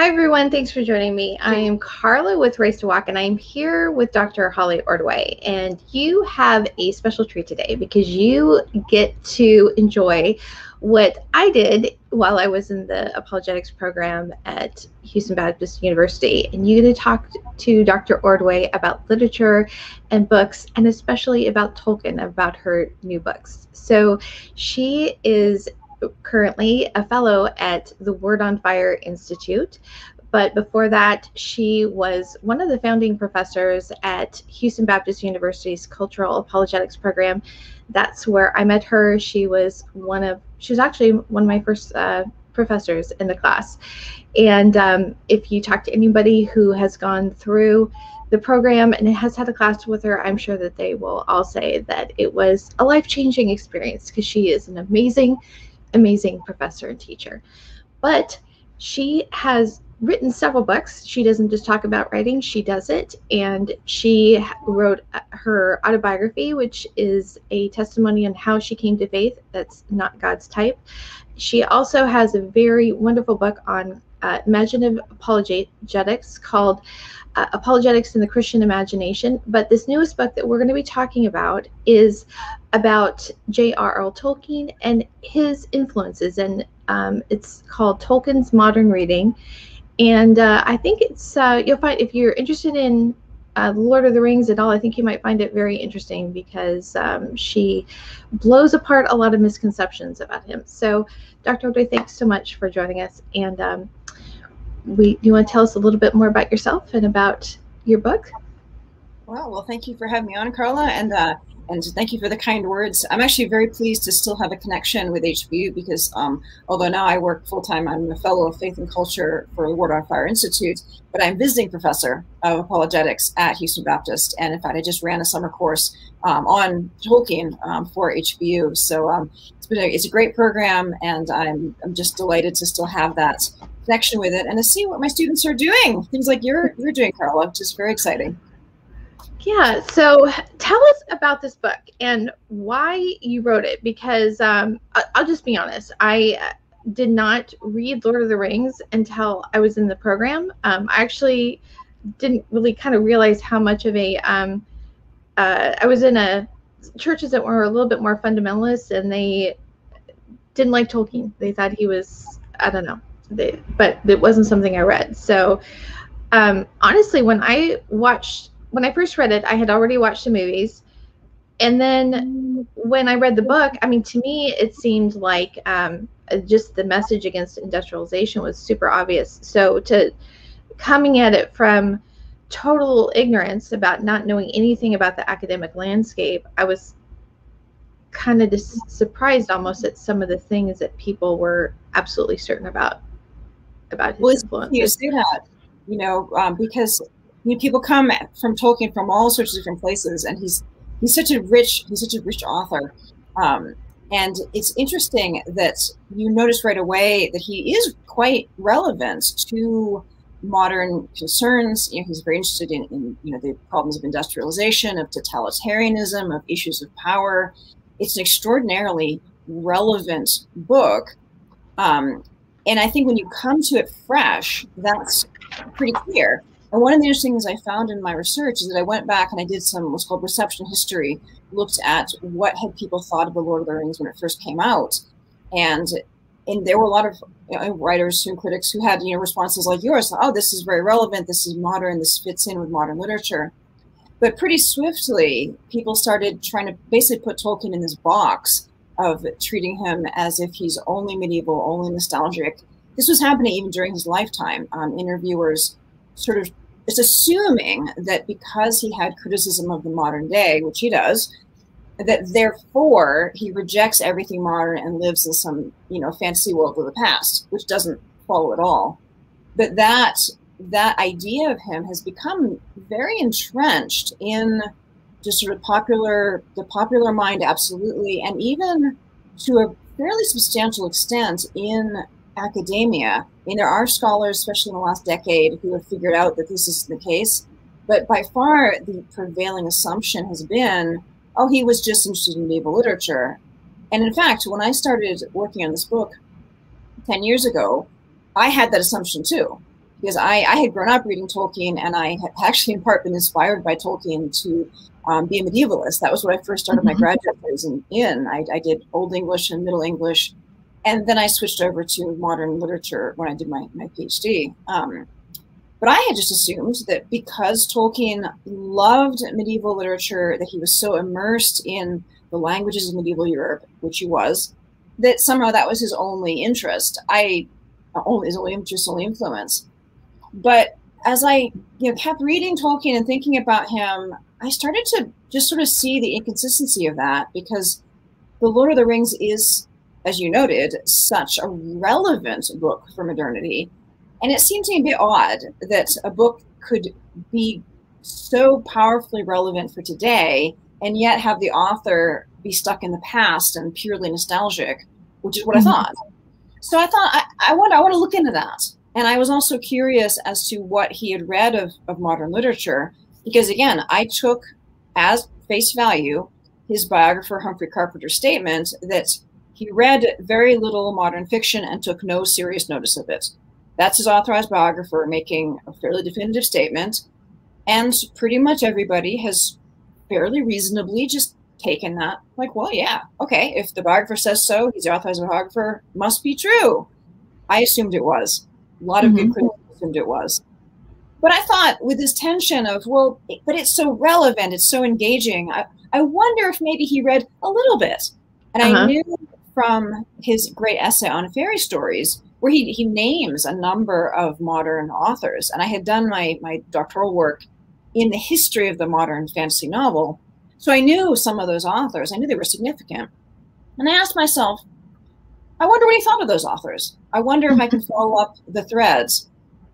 Hi, everyone. Thanks for joining me. I am Carla with Raised to Walk, and I'm here with Dr. Holly Ordway. And you have a special treat today because you get to enjoy what I did while I was in the apologetics program at Houston Baptist University. And you get to talk to Dr. Ordway about literature and books, and especially about Tolkien, about her new books. So she is currently a fellow at the Word on Fire Institute, but before that she was one of the founding professors at Houston Baptist University's Cultural Apologetics program. That's where I met her. She was actually one of my first professors in the class. And if you talk to anybody who has gone through the program and has had a class with her, I'm sure that they will all say that it was a life-changing experience, because she is an amazing professor and teacher. But she has written several books. She doesn't just talk about writing, she does it. And she wrote her autobiography, which is a testimony on how she came to faith. That's Not God's Type. She also has a very wonderful book on imaginative apologetics called Apologetics in the Christian Imagination. But this newest book that we're going to be talking about is about J.R.R. Tolkien and his influences, and it's called Tolkien's Modern Reading. And I think it's you'll find, if you're interested in Lord of the Rings and all, I think you might find it very interesting, because she blows apart a lot of misconceptions about him. So Dr. Ordway, thanks so much for joining us. And you want to tell us a little bit more about yourself and about your book? Well, thank you for having me on, Carla, and thank you for the kind words. I'm actually very pleased to still have a connection with HBU, because although now I work full-time, I'm a fellow of Faith and Culture for the Word on Fire Institute, but I'm visiting professor of apologetics at Houston Baptist. And in fact, I just ran a summer course on Tolkien for HBU. So it's a great program, and I'm just delighted to still have that connection with it and to see what my students are doing. Things like you're doing, Carla, which is very exciting. Yeah, so tell us about this book and why you wrote it, because I'll just be honest, I did not read Lord of the Rings until I was in the program. I actually didn't really kind of realize how much of a, I was in a churches that were a little bit more fundamentalist, and they didn't like Tolkien. They thought he was, I don't know, but it wasn't something I read. So honestly, when I first read it, I had already watched the movies. And then when I read the book, I mean, to me, it seemed like just the message against industrialization was super obvious. So coming at it from total ignorance about not knowing anything about the academic landscape, I was kind of just surprised almost at some of the things that people were absolutely certain about his influence. You see that, you know, because people come from Tolkien from all sorts of different places, and he's such a rich author, and it's interesting that you notice right away that he is quite relevant to modern concerns. You know, he's very interested in the problems of industrialization, of totalitarianism, of issues of power. It's an extraordinarily relevant book, and I think when you come to it fresh, that's pretty clear. And one of the interesting things I found in my research is that I went back and I did some what's called reception history, looked at what had people thought of The Lord of the Rings when it first came out. And there were a lot of writers and critics who had responses like yours. Oh, this is very relevant. This is modern. This fits in with modern literature. But pretty swiftly, people started trying to basically put Tolkien in this box of treating him as if he's only medieval, only nostalgic. This was happening even during his lifetime. Interviewers sort of it's assuming that because he had criticism of the modern day, which he does, that therefore he rejects everything modern and lives in some fantasy world of the past, which doesn't follow at all. But that idea of him has become very entrenched in just sort of the popular mind, absolutely, and even to a fairly substantial extent in academia. There are scholars, especially in the last decade, who have figured out that this is the case, but by far the prevailing assumption has been, oh, he was just interested in medieval literature. And in fact, when I started working on this book 10 years ago, I had that assumption too. because I had grown up reading Tolkien, and I had actually in part been inspired by Tolkien to be a medievalist. That was what I first started my graduate studies in. I did Old English and Middle English, and then I switched over to modern literature when I did my PhD. But I had just assumed that because Tolkien loved medieval literature, that he was so immersed in the languages of medieval Europe, which he was, that somehow that was his only interest. His only influence. But as I kept reading Tolkien and thinking about him, I started to just sort of see the inconsistency of that, because The Lord of the Rings is, as you noted, such a relevant book for modernity. And it seemed to me a bit odd that a book could be so powerfully relevant for today and yet have the author be stuck in the past and purely nostalgic, which is what I thought. So I thought, I want to look into that. And I was also curious as to what he had read of modern literature, because again, I took as face value his biographer Humphrey Carpenter's statement that he read very little modern fiction and took no serious notice of it. That's his authorized biographer making a fairly definitive statement. And pretty much everybody has fairly reasonably just taken that, like, well, yeah, okay, if the biographer says so, he's the authorized biographer, must be true. I assumed it was. A lot of good critics assumed it was. But I thought with this tension of, well, but it's so relevant, it's so engaging. I wonder if maybe he read a little bit. And I knew from his great essay on fairy stories where he names a number of modern authors. And I had done my doctoral work in the history of the modern fantasy novel. So I knew some of those authors, I knew they were significant. And I asked myself, I wonder what he thought of those authors. I wonder if I can follow up the threads.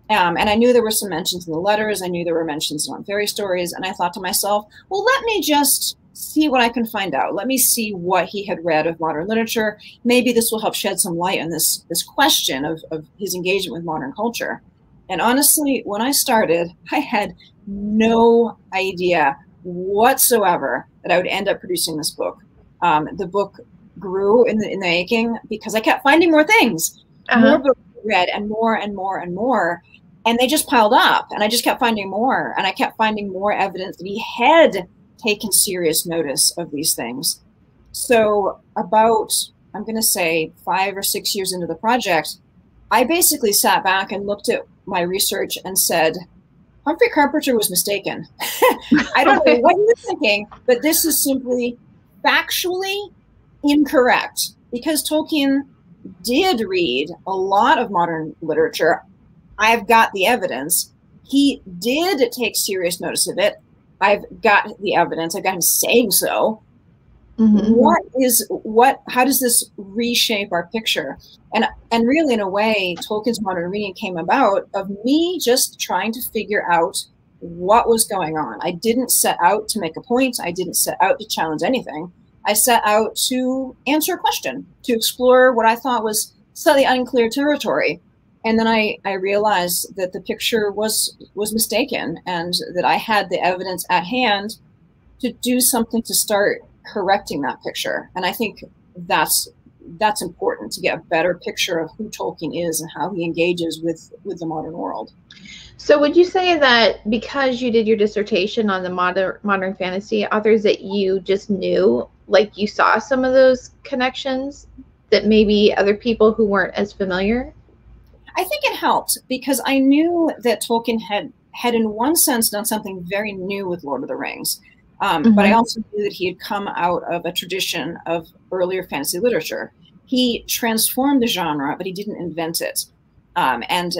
And I knew there were some mentions in the letters, I knew there were mentions on fairy stories. And I thought to myself, well, let me just see what I can find out. Let me see what he had read of modern literature. Maybe this will help shed some light on this question of his engagement with modern culture. And honestly, when I started, I had no idea whatsoever that I would end up producing this book. The book grew in the making because I kept finding more things, more books I read, and more. And they just piled up, and I just kept finding more. And I kept finding more evidence that he had taken serious notice of these things. So about, I'm going to say, 5 or 6 years into the project, I basically sat back and looked at my research and said, Humphrey Carpenter was mistaken. I don't know what he was thinking, but this is simply factually incorrect, because Tolkien did read a lot of modern literature. I've got the evidence. He did take serious notice of it. I've got the evidence. I've got him saying so. How does this reshape our picture? And really, in a way, Tolkien's Modern Reading came about of me just trying to figure out what was going on. I didn't set out to make a point. I didn't set out to challenge anything. I set out to answer a question, to explore what I thought was slightly unclear territory. And then I realized that the picture was mistaken, and that I had the evidence at hand to do something to start correcting that picture. And I think that's important, to get a better picture of who Tolkien is and how he engages with the modern world. So would you say that because you did your dissertation on the modern fantasy authors, that you just knew, like you saw some of those connections that maybe other people who weren't as familiar? I think it helped, because I knew that Tolkien had in one sense done something very new with Lord of the Rings. But I also knew that he had come out of a tradition of earlier fantasy literature. He transformed the genre, but he didn't invent it. And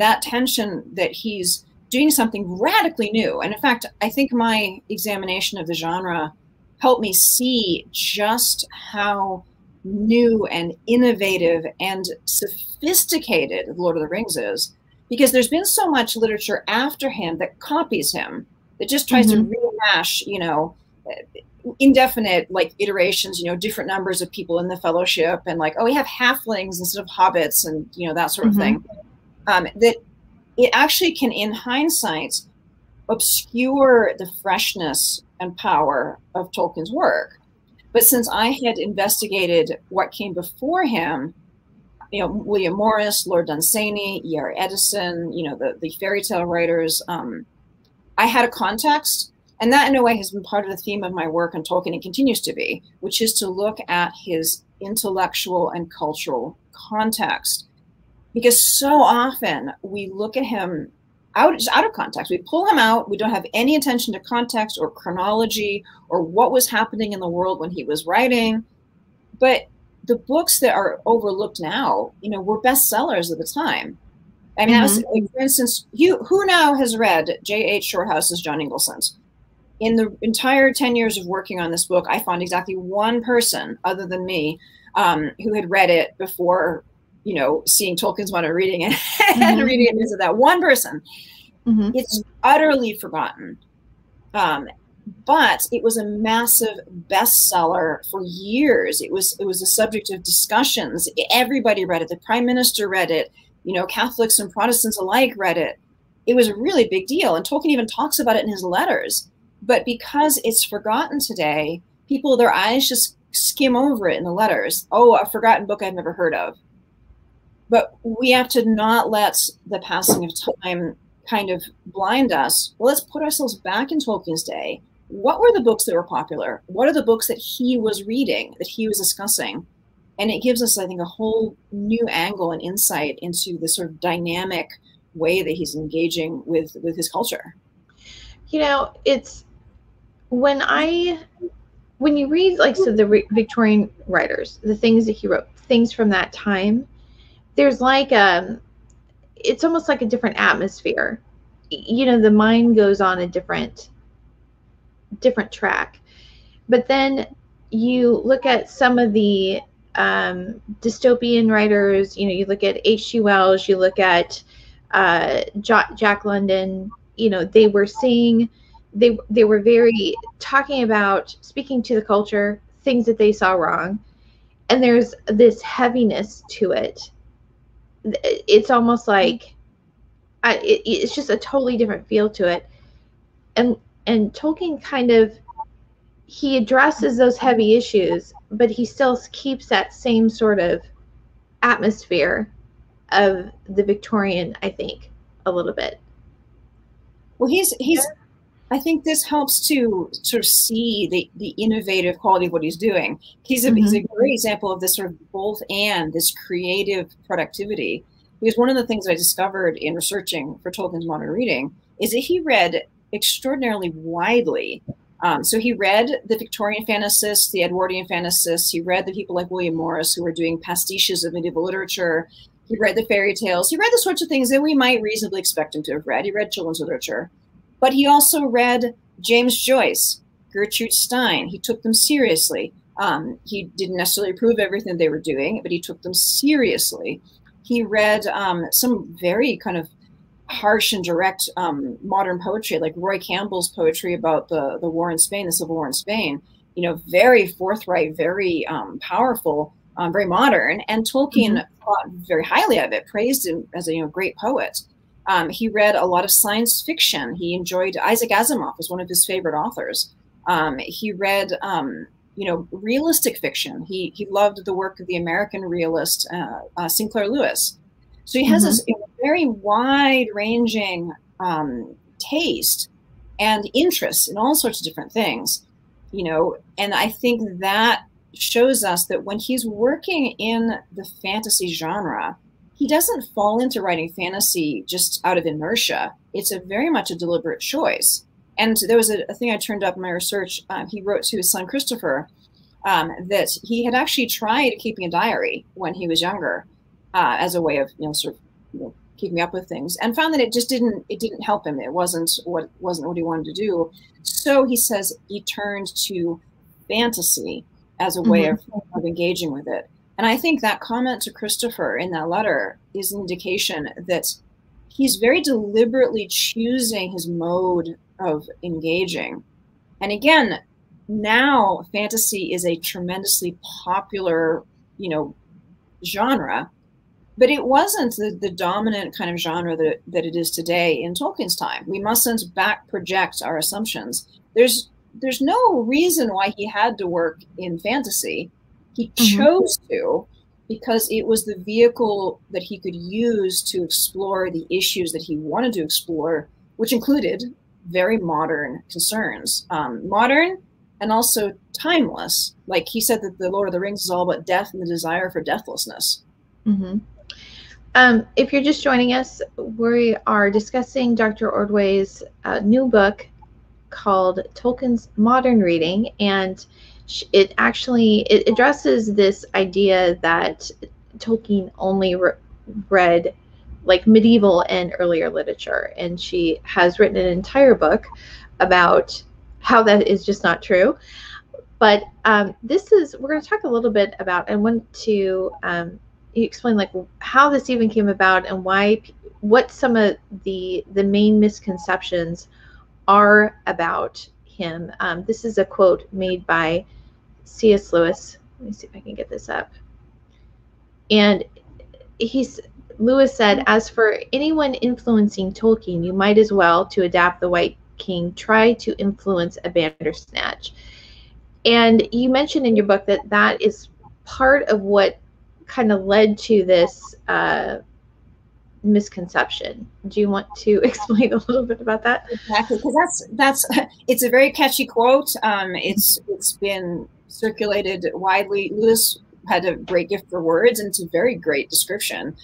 that tension that he's doing something radically new. And in fact, I think my examination of the genre helped me see just how new and innovative and sophisticated Lord of the Rings is, because there's been so much literature after him that copies him, that just tries to rehash, indefinite iterations, different numbers of people in the fellowship, and like, oh, we have halflings instead of hobbits, and that sort of thing. That it actually can, in hindsight, obscure the freshness and power of Tolkien's work. But since I had investigated what came before him, William Morris, Lord Dunsany, E.R. Eddison, the fairy tale writers. I had a context, and that in a way has been part of the theme of my work on Tolkien and continues to be, which is to look at his intellectual and cultural context. Because so often we look at him out of context. We pull him out, we don't have any attention to context or chronology or what was happening in the world when he was writing. But the books that are overlooked now, were bestsellers at the time. I mean, that was, like, for instance, who now has read J.H. Shorehouse's John Ingleson's? In the entire 10 years of working on this book, I found exactly one person other than me who had read it before, seeing Tolkien's Modern Reading and, and reading it into that one person. It's utterly forgotten. But it was a massive bestseller for years. It was a subject of discussions. Everybody read it. The prime minister read it. Catholics and Protestants alike read it. It was a really big deal. And Tolkien even talks about it in his letters. But because it's forgotten today, people, their eyes just skim over it in the letters. Oh, a forgotten book I've never heard of. But we have to not let the passing of time kind of blind us. Well, let's put ourselves back in Tolkien's day. What were the books that were popular? What are the books that he was reading, that he was discussing? And it gives us, I think, a whole new angle and insight into the sort of dynamic way that he's engaging with his culture. It's when you read, like, so the Victorian writers, the things that he wrote, things from that time, there's like a, it's almost like a different atmosphere. The mind goes on a different track. But then you look at some of the dystopian writers, you look at H.G. Wells, you look at Jack London, they were seeing, they were very talking about, speaking to the culture, things that they saw wrong. And there's this heaviness to it. It's almost like, it's just a totally different feel to it. And Tolkien kind of, he addresses those heavy issues, but he still keeps that same sort of atmosphere of the Victorian, I think, a little bit. Well, he's I think this helps to sort of see the innovative quality of what he's doing. He's a great example of this sort of both and, this creative productivity. Because one of the things that I discovered in researching for Tolkien's Modern Reading is that he read extraordinarily widely. So he read the Victorian fantasists, the Edwardian fantasists. He read the people like William Morris who were doing pastiches of medieval literature. He read the fairy tales. He read the sorts of things that we might reasonably expect him to have read. He read children's literature. But he also read James Joyce, Gertrude Stein. He took them seriously. He didn't necessarily approve everything they were doing, but he took them seriously. He read some very kind of harsh and direct modern poetry, like Roy Campbell's poetry about the war in Spain, the Civil War in Spain. Very forthright, very powerful, very modern. And Tolkien thought very highly of it, praised him as a great poet. He read a lot of science fiction. He enjoyed Isaac Asimov, was one of his favorite authors. He read, realistic fiction. He loved the work of the American realist Sinclair Lewis. So he has this very wide-ranging taste and interest in all sorts of different things, And I think that shows us that when he's working in the fantasy genre, he doesn't fall into writing fantasy just out of inertia. It's very much a deliberate choice. And there was a thing I turned up in my research. He wrote to his son, Christopher, that he had actually tried keeping a diary when he was younger as a way of, keeping up with things, and found that it just didn't help him. It wasn't what he wanted to do. So he says he turned to fantasy as a way of engaging with it. And I think that comment to Christopher in that letter is an indication that he's very deliberately choosing his mode of engaging. And again, now fantasy is a tremendously popular, genre, but it wasn't the dominant kind of genre that it is today in Tolkien's time. We mustn't back project our assumptions. There's no reason why he had to work in fantasy. He chose to, because it was the vehicle that he could use to explore the issues that he wanted to explore, which included very modern concerns, modern and also timeless. Like he said that The Lord of the Rings is all about death and the desire for deathlessness. Mm-hmm. If you're just joining us, we are discussing Dr. Ordway's new book called Tolkien's Modern Reading, and it actually it addresses this idea that Tolkien only read like medieval and earlier literature, and she has written an entire book about how that is just not true. But this is, we're going to talk a little bit about, I want to explain like how this even came about and why, what some of the main misconceptions are about him. This is a quote made by C.S. Lewis. Let me see if I can get this up. And Lewis said, "As for anyone influencing Tolkien, you might as well, to adapt the White King, try to influence a Bandersnatch." And you mentioned in your book that that is part of what kind of led to this misconception. Do you want to explain a little bit about that? Exactly, because it's a very catchy quote. It's been circulated widely. Lewis had a great gift for words, and it's a very great description.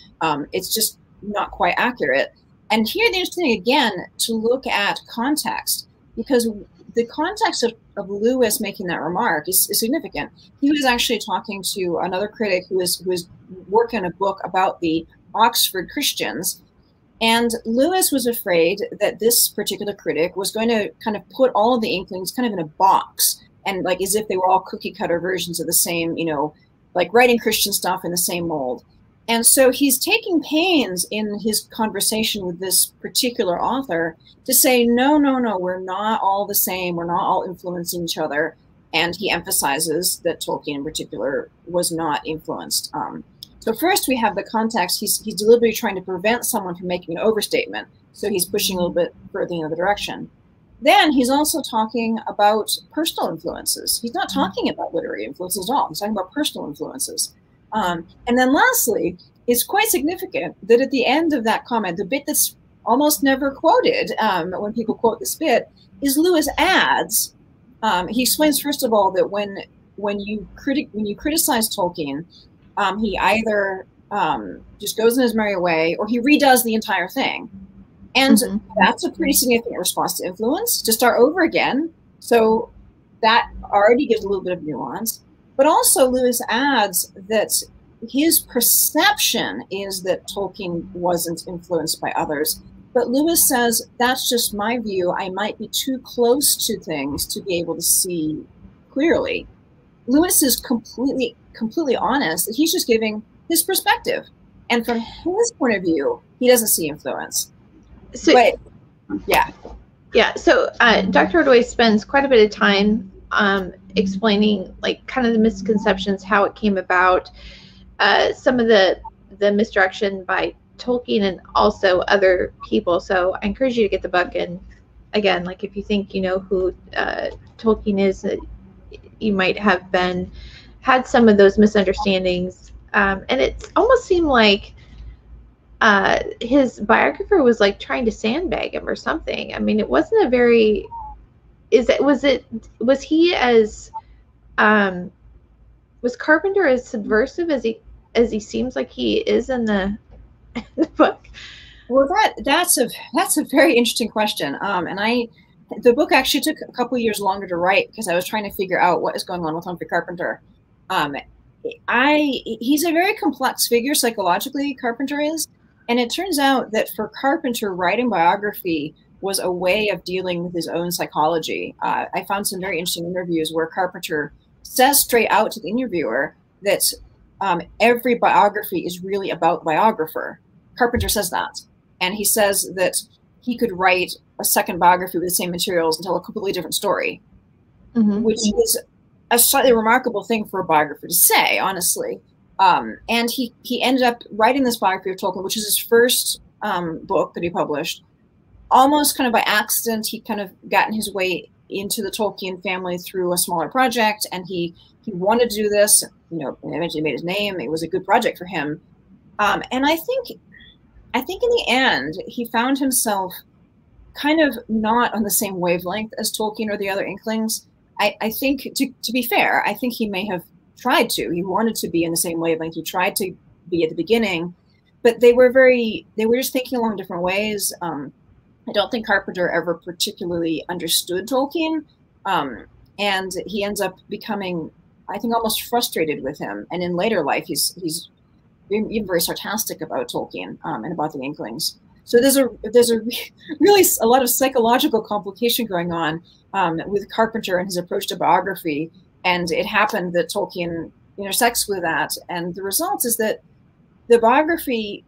It's just not quite accurate. And here the interesting thing, again, to look at context, because the context of Lewis making that remark is significant. He was actually talking to another critic who was working a book about the Oxford Christians, and Lewis was afraid that this particular critic was going to kind of put all of the Inklings kind of in a box, and like as if they were all cookie cutter versions of the same, you know, like writing Christian stuff in the same mold. And so he's taking pains in his conversation with this particular author to say, no, no, no, we're not all the same. We're not all influencing each other. And he emphasizes that Tolkien in particular was not influenced. So first we have the context. He's deliberately trying to prevent someone from making an overstatement. So he's pushing a little bit further in the other direction. Then he's also talking about personal influences. He's not talking about literary influences at all. He's talking about personal influences. And then lastly, it's quite significant that at the end of that comment, the bit that's almost never quoted when people quote this bit is Lewis adds, he explains first of all that when you criticize Tolkien, he either just goes in his merry way or he redoes the entire thing. And that's a pretty significant response to influence, to start over again. So that already gives a little bit of nuance. But also Lewis adds that his perception is that Tolkien wasn't influenced by others. But Lewis says, that's just my view. I might be too close to things to be able to see clearly. Lewis is completely honest that he's just giving his perspective. And from his point of view, he doesn't see influence. So, but, yeah. Yeah, so Dr. Ordway spends quite a bit of time explaining like kind of the misconceptions, how it came about, some of the misdirection by Tolkien and also other people. So I encourage you to get the book. And again, like if you think you know who Tolkien is, you might have had some of those misunderstandings. And it almost seemed like his biographer was like trying to sandbag him or something. I mean, it wasn't a very was Carpenter as subversive as he seems like he is in the book? Well, that's a very interesting question. And the book actually took a couple years longer to write because I was trying to figure out what is going on with Humphrey Carpenter. He's a very complex figure psychologically, Carpenter is, and it turns out that for Carpenter, writing biography was a way of dealing with his own psychology. I found some very interesting interviews where Carpenter says straight out to the interviewer that every biography is really about the biographer. Carpenter says that. And he says that he could write a second biography with the same materials and tell a completely different story, which is a slightly remarkable thing for a biographer to say, honestly. And he ended up writing this biography of Tolkien, which is his first book that he published. Almost kind of by accident, he kind of gotten his way into the Tolkien family through a smaller project, and he wanted to do this. You know, eventually made his name. It was a good project for him, and I think in the end he found himself kind of not on the same wavelength as Tolkien or the other Inklings. I think, to be fair, I think he may have tried to. He wanted to be in the same wavelength. He tried to be at the beginning, but they were just thinking along different ways. I don't think Carpenter ever particularly understood Tolkien, and he ends up becoming, I think, almost frustrated with him. And in later life, he's even very sarcastic about Tolkien and about the Inklings. So there's a really a lot of psychological complication going on with Carpenter and his approach to biography. And it happened that Tolkien intersects with that. And the result is that the biography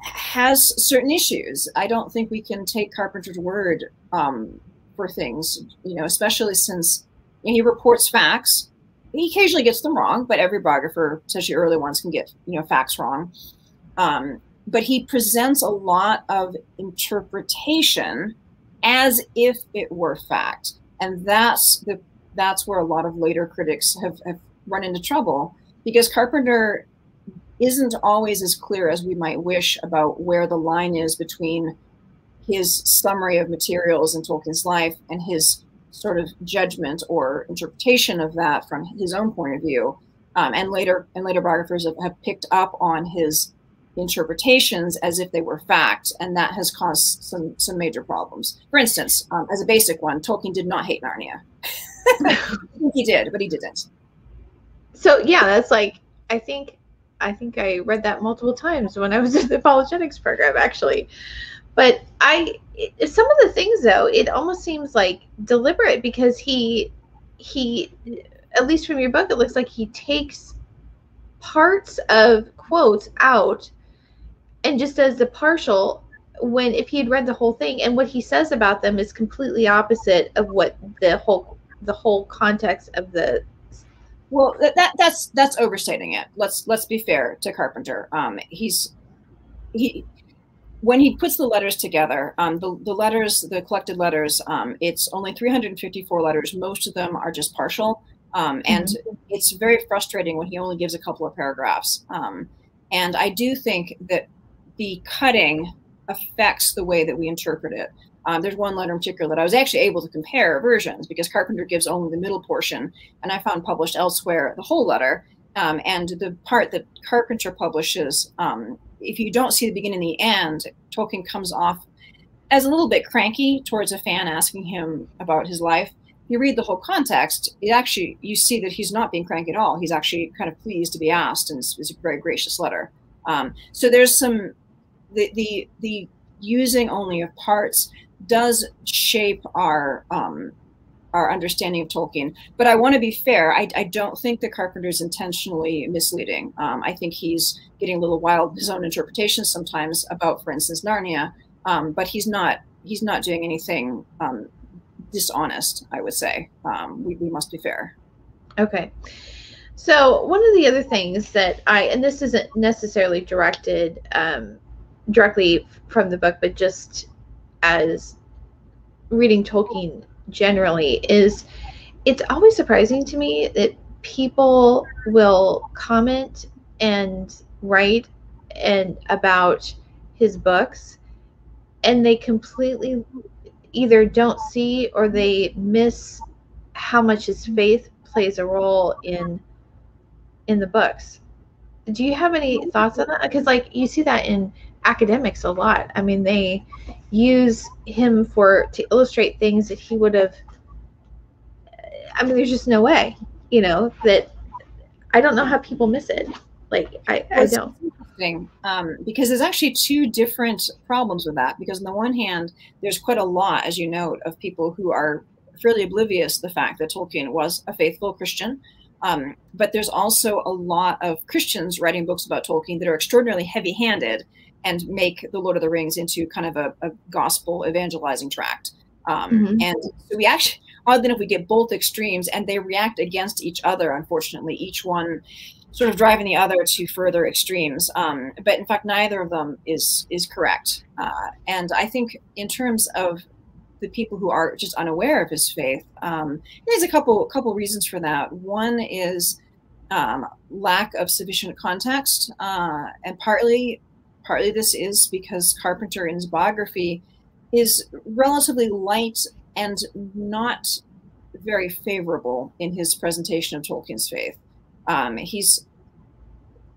has certain issues. I don't think we can take Carpenter's word for things, especially since he reports facts. He occasionally gets them wrong, but every biographer, especially early ones, can get facts wrong. But he presents a lot of interpretation as if it were fact, and that's where a lot of later critics have run into trouble, because Carpenter isn't always as clear as we might wish about where the line is between his summary of materials in Tolkien's life and his sort of judgment or interpretation of that from his own point of view. And later biographers have picked up on his interpretations as if they were fact, and that has caused some major problems. For instance, as a basic one, Tolkien did not hate Narnia. He did, but he didn't. So yeah, that's like, I think I read that multiple times when I was in the apologetics program, actually. But some of the things, though, it almost seems like deliberate, because he, at least from your book, it looks like he takes parts of quotes out and just does the partial, when if he had read the whole thing, and what he says about them is completely opposite of what the whole context of the. Well, that's overstating it. Let's be fair to Carpenter. When he puts the letters together, the collected letters, it's only 354 letters. Most of them are just partial, and it's very frustrating when he only gives a couple of paragraphs. And I do think that the cutting affects the way that we interpret it. There's one letter in particular that I was actually able to compare versions, because Carpenter gives only the middle portion, and I found published elsewhere the whole letter. And the part that Carpenter publishes, if you don't see the beginning and the end, Tolkien comes off as a little bit cranky towards a fan asking him about his life. You read the whole context, you see that he's not being cranky at all. He's actually kind of pleased to be asked, and it's a very gracious letter. So there's some, the using only of parts does shape our understanding of Tolkien. But I want to be fair. I don't think that Carpenter's intentionally misleading. I think he's getting a little wild with his own interpretations sometimes about, for instance, Narnia. But he's not doing anything dishonest, I would say. We must be fair. Okay. So one of the other things that and this isn't necessarily directed directly from the book, but just as reading Tolkien generally, is it's always surprising to me that people will comment and write and about his books, and they completely either don't see or they miss how much his faith plays a role in the books. Do you have any thoughts on that? Because like you see that in academics a lot. I mean, they use him to illustrate things that he would have. I mean, there's just no way, that I don't know how people miss it. Like I don't. Interesting, because there's actually two different problems with that. Because on the one hand, there's quite a lot, as you note, of people who are fairly oblivious to the fact that Tolkien was a faithful Christian. But there's also a lot of Christians writing books about Tolkien that are extraordinarily heavy-handed and make The Lord of the Rings into kind of a gospel evangelizing tract. And so we actually, oddly enough, we get both extremes, and they react against each other, unfortunately, each one sort of driving the other to further extremes. But in fact, neither of them is correct. And I think in terms of the people who are just unaware of his faith. There's a couple reasons for that. One is lack of sufficient context, and partly this is because Carpenter in his biography is relatively light and not very favorable in his presentation of Tolkien's faith.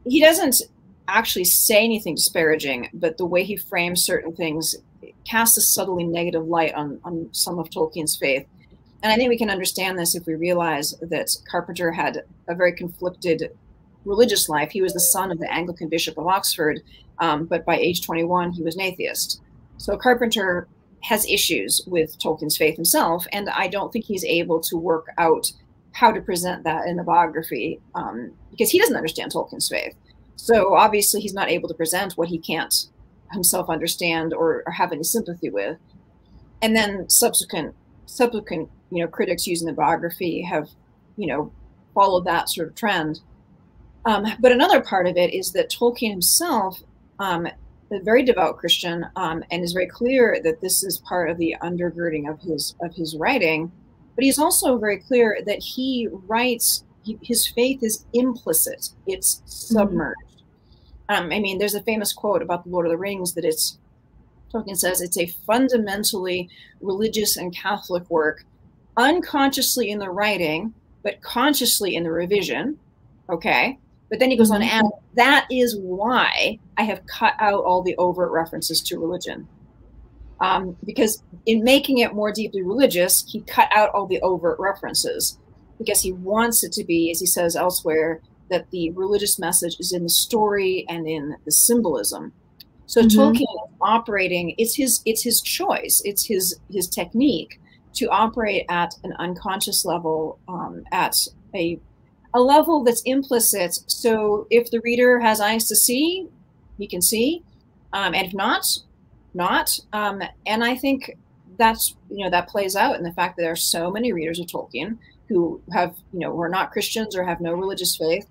He doesn't actually say anything disparaging, but the way he frames certain things casts a subtly negative light on some of Tolkien's faith. And I think we can understand this if we realize that Carpenter had a very conflicted religious life. He was the son of the Anglican Bishop of Oxford, but by age 21, he was an atheist. So Carpenter has issues with Tolkien's faith himself, and I don't think he's able to work out how to present that in the biography, because he doesn't understand Tolkien's faith. So obviously he's not able to present what he can't himself understand or have any sympathy with. And then subsequent critics using the biography have, followed that sort of trend. But another part of it is that Tolkien himself, a very devout Christian, and is very clear that this is part of the undergirding of his writing. But he's also very clear that he writes, his faith is implicit. It's submerged. Mm-hmm. I mean, there's a famous quote about the Lord of the Rings that Tolkien says it's a fundamentally religious and Catholic work, unconsciously in the writing, but consciously in the revision. Okay. But then he goes on to add, that is why I have cut out all the overt references to religion. Because in making it more deeply religious, he cut out all the overt references because he wants it to be, as he says elsewhere, that the religious message is in the story and in the symbolism. So Tolkien is operating, it's his choice, it's his technique to operate at an unconscious level, at a level that's implicit. So if the reader has eyes to see, he can see, and if not. And I think that's, that plays out in the fact that there are so many readers of Tolkien who have, who are not Christians or have no religious faith,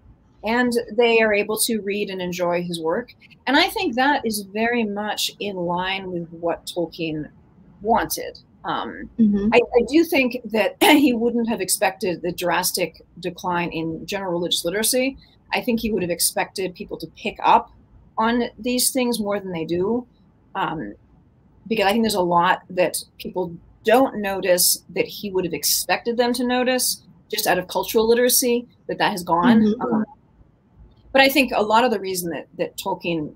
and they are able to read and enjoy his work. And I think that is very much in line with what Tolkien wanted. I do think that he wouldn't have expected the drastic decline in general religious literacy. I think he would have expected people to pick up on these things more than they do, because I think there's a lot that people don't notice that he would have expected them to notice just out of cultural literacy, that has gone. But I think a lot of the reason that Tolkien,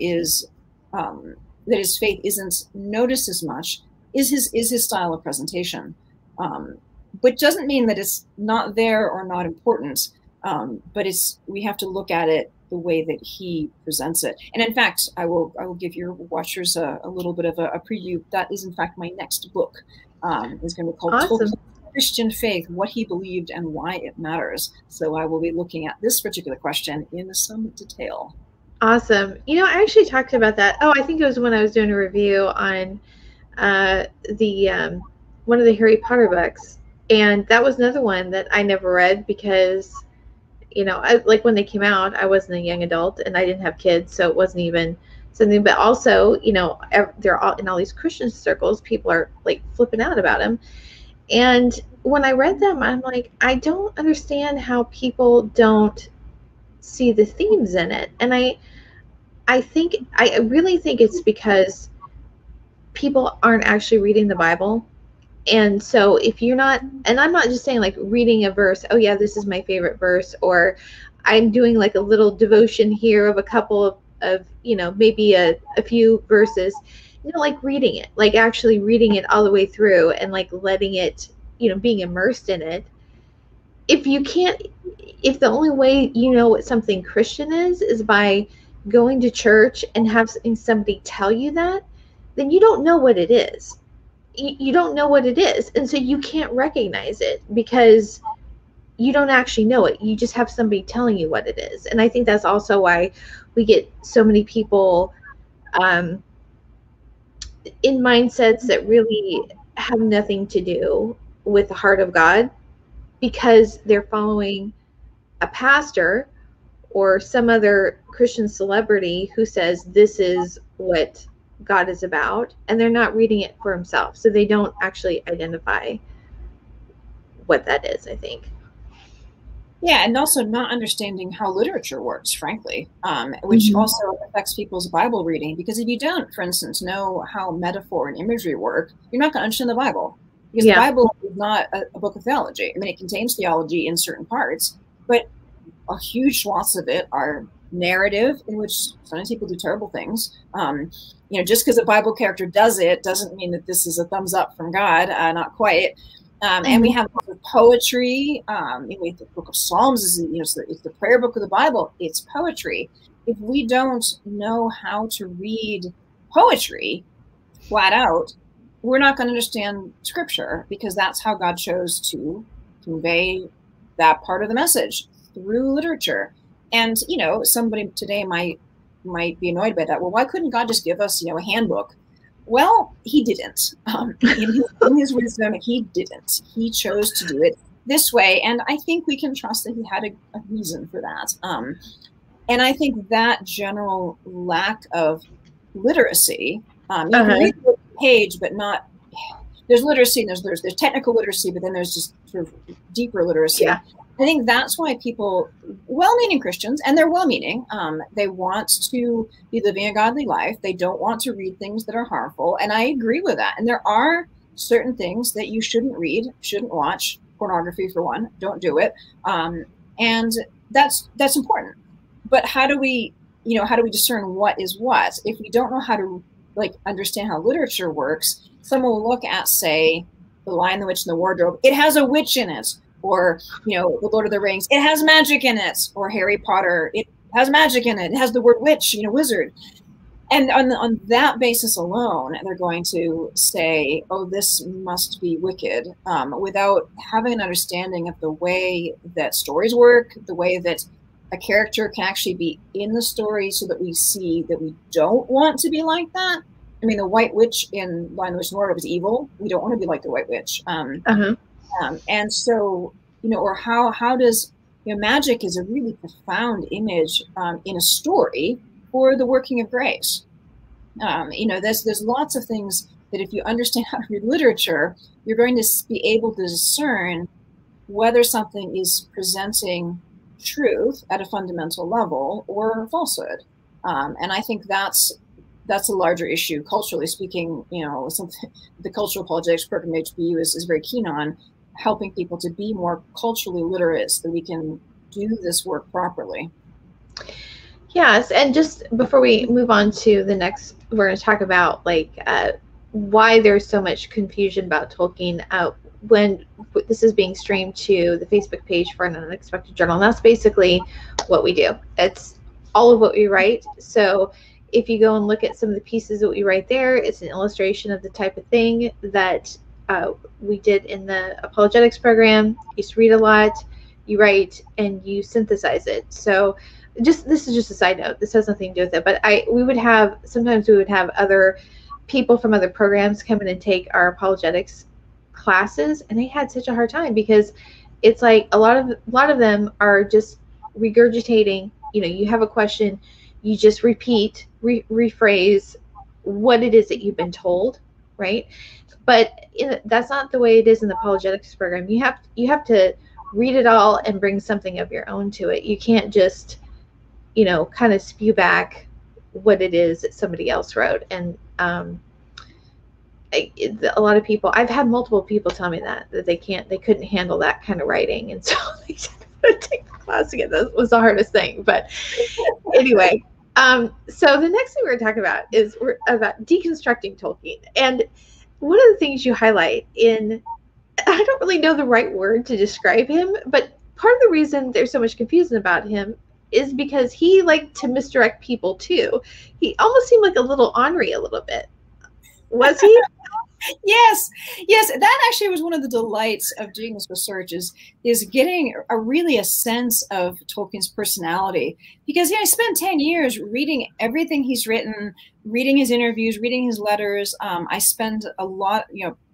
is that his faith isn't noticed as much is his style of presentation, which doesn't mean that it's not there or not important, but we have to look at it the way that he presents it. And in fact, I will give your watchers a little bit of a preview. That is in fact my next book. It's going to be called Tolkien's Christian Faith: What He Believed and Why It Matters. So I will be looking at this particular question in some detail. Awesome. I actually talked about that. I think it was when I was doing a review on one of the Harry Potter books, and that was another one that I never read because I, like when they came out, I wasn't a young adult and I didn't have kids, so it wasn't even something. But also, they're all in all these Christian circles, people are like flipping out about them. And when I read them, I'm like, I don't understand how people don't see the themes in it. And I really think it's because people aren't actually reading the Bible. And so if you're not, and I'm not just saying like reading a verse, oh yeah, this is my favorite verse, or I'm doing like a little devotion here of a couple of maybe a few verses, like reading it, like actually reading it all the way through and like letting it, being immersed in it. If you can't, if the only way what something Christian is by going to church and having somebody tell you that, then you don't know what it is. You don't know what it is, and so you can't recognize it because you don't actually know it. You just have somebody telling you what it is. And I think that's also why we get so many people in mindsets that really have nothing to do with the heart of God, because they're following a pastor or some other Christian celebrity who says this is what God is about, and they're not reading it for himself, so they don't actually identify what that is, I think. Yeah, and also not understanding how literature works, frankly, which mm-hmm. also affects people's Bible reading. Because if you don't, for instance, know how metaphor and imagery work, you're not going to understand the Bible. Because yeah. the Bible is not a book of theology. I mean, it contains theology in certain parts, but a huge swaths of it are narrative, in which sometimes people do terrible things. You know, just because a Bible character does it doesn't mean that this is a thumbs up from God, not quite. And we have poetry. The book of Psalms is, it's the prayer book of the Bible. It's poetry. If we don't know how to read poetry flat out, we're not going to understand Scripture, because that's how God chose to convey that part of the message, through literature. And somebody today might be annoyed by that. Well, why couldn't God just give us a handbook? Well, he didn't. In his wisdom, he didn't. He chose to do it this way. And I think we can trust that he had a reason for that. And I think that general lack of literacy, you can read the page, but not, there's literacy, and there's technical literacy, but then there's just sort of deeper literacy. Yeah. I think that's why people, well-meaning Christians, and they're well-meaning, they want to be living a godly life. They don't want to read things that are harmful. And I agree with that. And there are certain things that you shouldn't read, shouldn't watch. Pornography, for one, don't do it. And that's important. But how do we discern what is what? If we don't know how to understand how literature works, someone will look at, say, The Lion, the Witch, and the Wardrobe. It has a witch in it. Or, The Lord of the Rings, it has magic in it. Or Harry Potter, it has magic in it. It has the word witch, wizard. And on that basis alone, they're going to say, oh, this must be wicked, without having an understanding of the way that stories work, the way that a character can actually be in the story so that we see that we don't want to be like that. I mean, the White Witch in Lion, the Witch, and the Wardrobe was evil. We don't want to be like the White Witch. And so, or how does, magic is a really profound image in a story for the working of grace. There's lots of things that if you understand how to read literature, you're going to be able to discern whether something is presenting truth at a fundamental level or falsehood. And I think that's a larger issue, culturally speaking. Something the Cultural Apologetics program at HBU is very keen on, helping people to be more culturally literate so that we can do this work properly. Yes, and just before we move on to the next, we're going to talk about why there's so much confusion about Tolkien. When this is being streamed to the Facebook page for An Unexpected Journal, and that's basically what we do. It's all of what we write. So if you go and look at some of the pieces that we write there, it's an illustration of the type of thing that we did in the apologetics program. You just read a lot, you write, and you synthesize it. So this is just a side note. This has nothing to do with it. But sometimes we would have other people from other programs come in and take our apologetics classes, and they had such a hard time because it's like a lot of them are just regurgitating. You have a question, you just repeat, rephrase what it is that you've been told, right? But that's not the way it is in the apologetics program. You have to read it all and bring something of your own to it. You can't just, kind of spew back what it is that somebody else wrote. And a lot of people, I've had multiple people tell me that they couldn't handle that kind of writing, and so they didn't take the class again. That was the hardest thing. But anyway. So the next thing we're going to talk about is about deconstructing Tolkien. And one of the things you highlight in, I don't really know the right word to describe him, but part of the reason there's so much confusion about him is because he liked to misdirect people too. He almost seemed like a little Henri a little bit. Was he? Yes. That actually was one of the delights of doing this research is getting a sense of Tolkien's personality, because I spent 10 years reading everything he's written, reading his interviews, reading his letters. I spend a lot,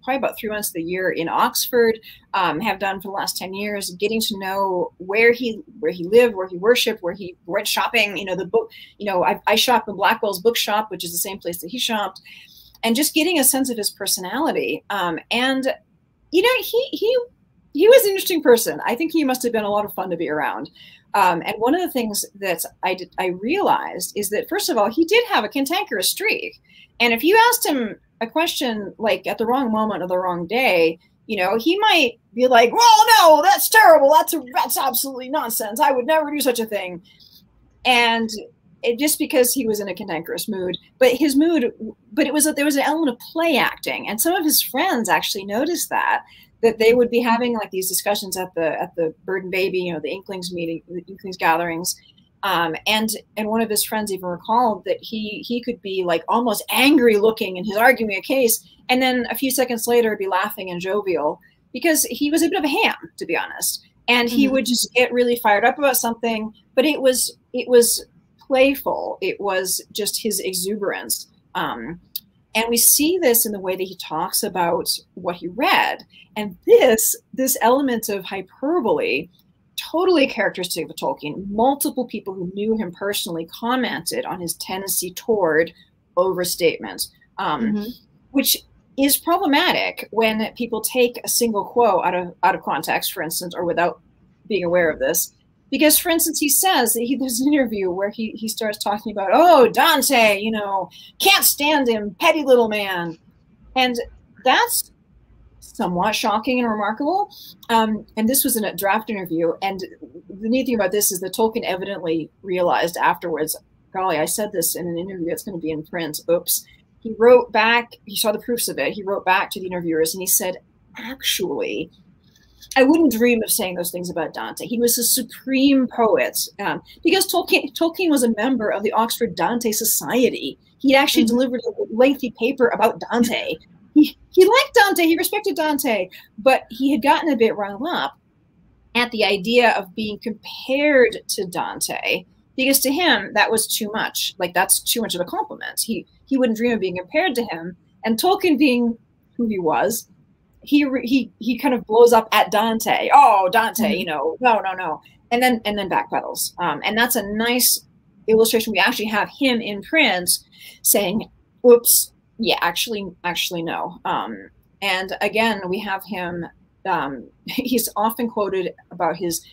probably about 3 months of the year in Oxford, have done for the last 10 years, getting to know where he lived, where he worshiped, where he went shopping, the book, I shop in Blackwell's bookshop, which is the same place that he shopped. And just getting a sense of his personality. And, he was an interesting person. I think he must have been a lot of fun to be around. And one of the things that I realized is that, first of all, he did have a cantankerous streak. And if you asked him a question like at the wrong moment or the wrong day, he might be like, well, no, that's terrible. That's absolutely nonsense. I would never do such a thing. And just because he was in a cantankerous mood, but it was that there was an element of play acting, and some of his friends actually noticed that they would be having like these discussions at the Bird and Baby, the Inklings meeting, the Inklings gatherings, and one of his friends even recalled that he could be like almost angry looking in his arguing a case, and then a few seconds later be laughing and jovial, because he was a bit of a ham, to be honest, and he would just get really fired up about something, but it was playful. It was just his exuberance. And we see this in the way that he talks about what he read. And this element of hyperbole, totally characteristic of Tolkien. Multiple people who knew him personally commented on his tendency toward overstatements, which is problematic when people take a single quote out of context, for instance, or without being aware of this. Because, for instance, he says that there's an interview where he starts talking about, oh, Dante, can't stand him, petty little man. And that's somewhat shocking and remarkable. And this was in a draft interview. And the neat thing about this is that Tolkien evidently realized afterwards, golly, I said this in an interview that's going to be in print. Oops. He wrote back. He saw the proofs of it. He wrote back to the interviewers and he said, actually, I wouldn't dream of saying those things about Dante. He was a supreme poet, because Tolkien was a member of the Oxford Dante Society. He actually delivered a lengthy paper about Dante. He liked Dante. He respected Dante, but he had gotten a bit riled up at the idea of being compared to Dante, because to him that was too much. Like, that's too much of a compliment. He wouldn't dream of being compared to him. And Tolkien, being who he was, he kind of blows up at Dante. Oh, Dante, no. And then backpedals. And that's a nice illustration. We actually have him in print saying, oops, yeah, actually no. And again, we have him, he's often quoted about his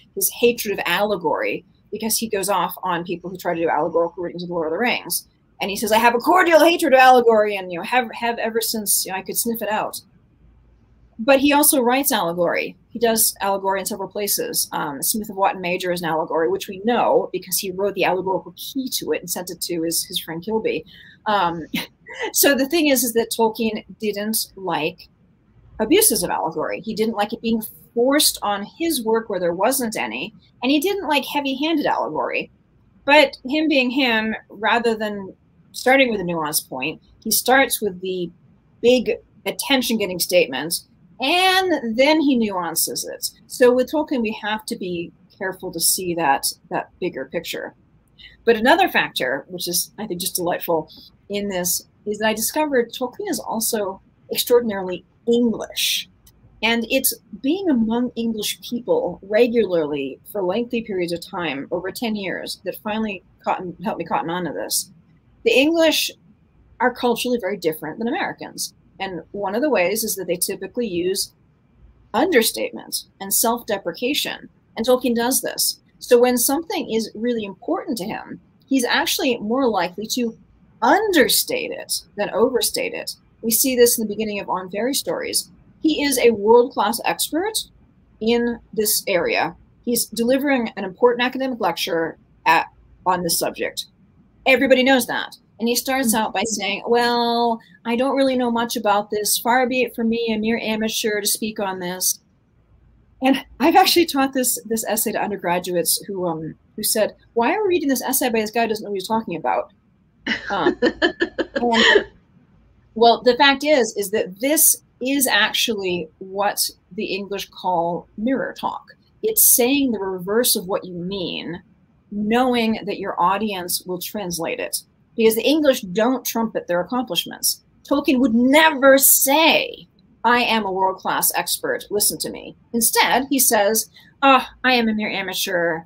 hatred of allegory, because he goes off on people who try to do allegorical readings of Lord of the Rings. And he says, I have a cordial hatred of allegory, and have ever since I could sniff it out. But he also writes allegory. He does allegory in several places. Smith of Wootton Major is an allegory, which we know because he wrote the allegorical key to it and sent it to his friend Kilby. So the thing is that Tolkien didn't like abuses of allegory. He didn't like it being forced on his work where there wasn't any, and he didn't like heavy-handed allegory. But him being him, rather than starting with a nuance point, he starts with the big attention-getting statements, and then he nuances it. So with Tolkien, we have to be careful to see that bigger picture. But another factor, which is, I think, just delightful in this, is that I discovered Tolkien is also extraordinarily English. And it's being among English people regularly for lengthy periods of time, over 10 years, that finally helped me cotton on to this. The English are culturally very different than Americans. And one of the ways is that they typically use understatements and self-deprecation. And Tolkien does this. So when something is really important to him, he's actually more likely to understate it than overstate it. We see this in the beginning of On Fairy Stories. He is a world-class expert in this area. He's delivering an important academic lecture on this subject. Everybody knows that. And he starts out by saying, well, I don't really know much about this. Far be it from me, a mere amateur, to speak on this. And I've actually taught this essay to undergraduates who said, why are we reading this essay by this guy who doesn't know what he's talking about? And Well, the fact is that this is actually what the English call mirror talk. It's saying the reverse of what you mean, knowing that your audience will translate it. Because the English don't trumpet their accomplishments. Tolkien would never say, I am a world-class expert, listen to me. Instead, he says, oh, I am a mere amateur,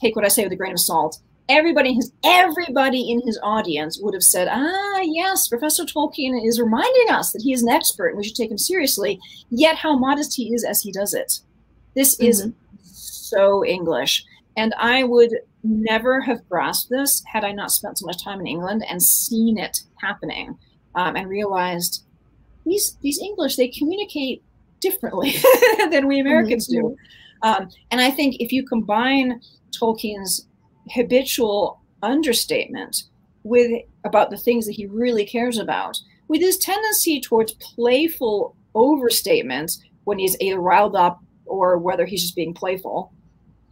take what I say with a grain of salt. Everybody in his audience would have said, ah, yes, Professor Tolkien is reminding us that he is an expert and we should take him seriously, yet how modest he is as he does it. This is so English. And I would never have grasped this had I not spent so much time in England and seen it happening and realized these English, they communicate differently than we Americans do. And I think if you combine Tolkien's habitual understatement about the things that he really cares about, with his tendency towards playful overstatements when he's either riled up or whether he's just being playful,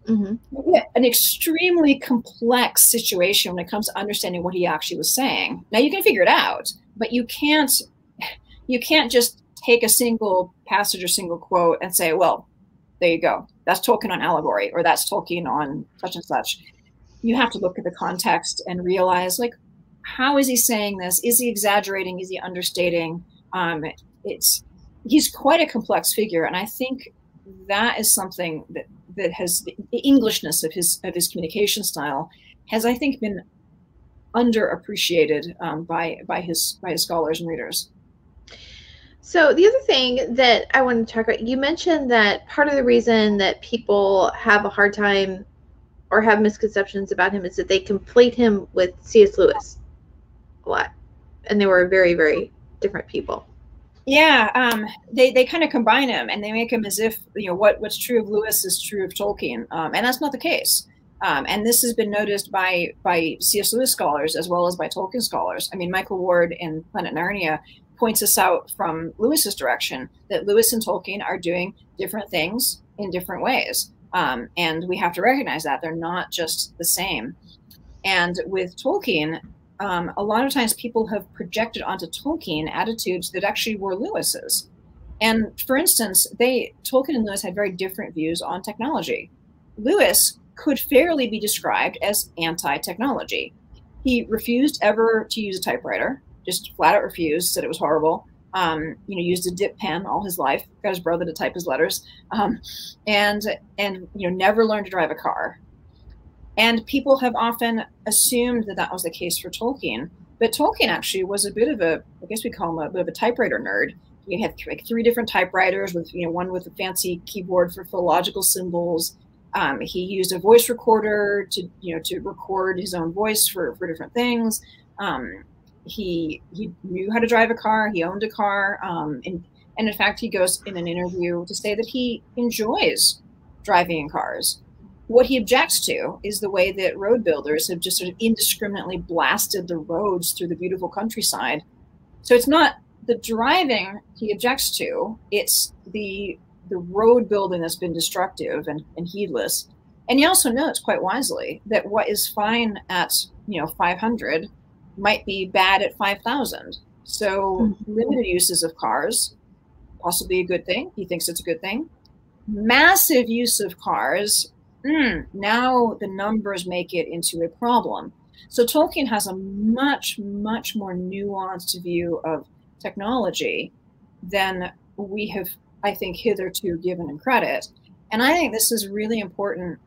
an extremely complex situation when it comes to understanding what he actually was saying. Now you can figure it out, but you can't just take a single passage or single quote and say, well, there you go. That's Tolkien on allegory, or that's Tolkien on such and such. You have to look at the context and realize, like, how is he saying this? Is he exaggerating? Is he understating? He's quite a complex figure, and I think that is something that has the Englishness of his communication style has, I think, been underappreciated by his scholars and readers. So the other thing that I want to talk about, you mentioned that part of the reason that people have a hard time or have misconceptions about him is that they conflate him with C.S. Lewis a lot, and they were very, very different people. Yeah, they kind of combine him and they make him as if, you know, what's true of Lewis is true of Tolkien, and that's not the case. And this has been noticed by C.S. Lewis scholars as well as by Tolkien scholars. I mean, Michael Ward in Planet Narnia points us out from Lewis's direction that Lewis and Tolkien are doing different things in different ways. And we have to recognize that they're not just the same. And with Tolkien, a lot of times people have projected onto Tolkien attitudes that actually were Lewis's. And for instance, Tolkien and Lewis had very different views on technology. Lewis could fairly be described as anti-technology. He refused ever to use a typewriter, just flat out refused, said it was horrible. You know, used a dip pen all his life, got his brother to type his letters, and you know, never learned to drive a car. And people have often assumed that that was the case for Tolkien, but Tolkien actually was a bit of a, I guess we call him a bit of a typewriter nerd. He had like three different typewriters with, you know, one with a fancy keyboard for philological symbols. He used a voice recorder to, you know, to record his own voice for different things. He knew how to drive a car. He owned a car, and in fact, he goes in an interview to say that he enjoys driving in cars. What he objects to is the way that road builders have just sort of indiscriminately blasted the roads through the beautiful countryside. So it's not the driving he objects to; it's the road building that's been destructive and heedless. And he also notes quite wisely that what is fine at, you know, 500. Might be bad at 5,000. So limited uses of cars, possibly a good thing. He thinks it's a good thing. Massive use of cars, now the numbers make it into a problem. So Tolkien has a much, much more nuanced view of technology than we have, I think, hitherto given him credit. And I think this is really important